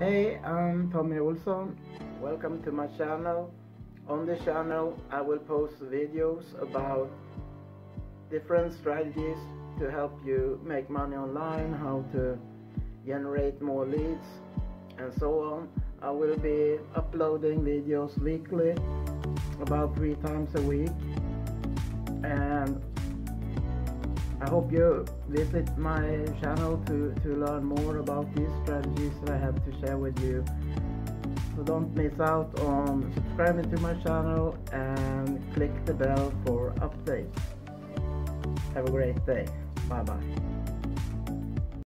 Hey, I'm Tommy Olson. Welcome to my channel. On this channel I will post videos about different strategies to help you make money online, how to generate more leads and so on. I will be uploading videos weekly, about 3 times a week, and I hope you visit my channel to learn more about these strategies that I have to share with you. So don't miss out on subscribing to my channel and click the bell for updates. Have a great day. Bye bye.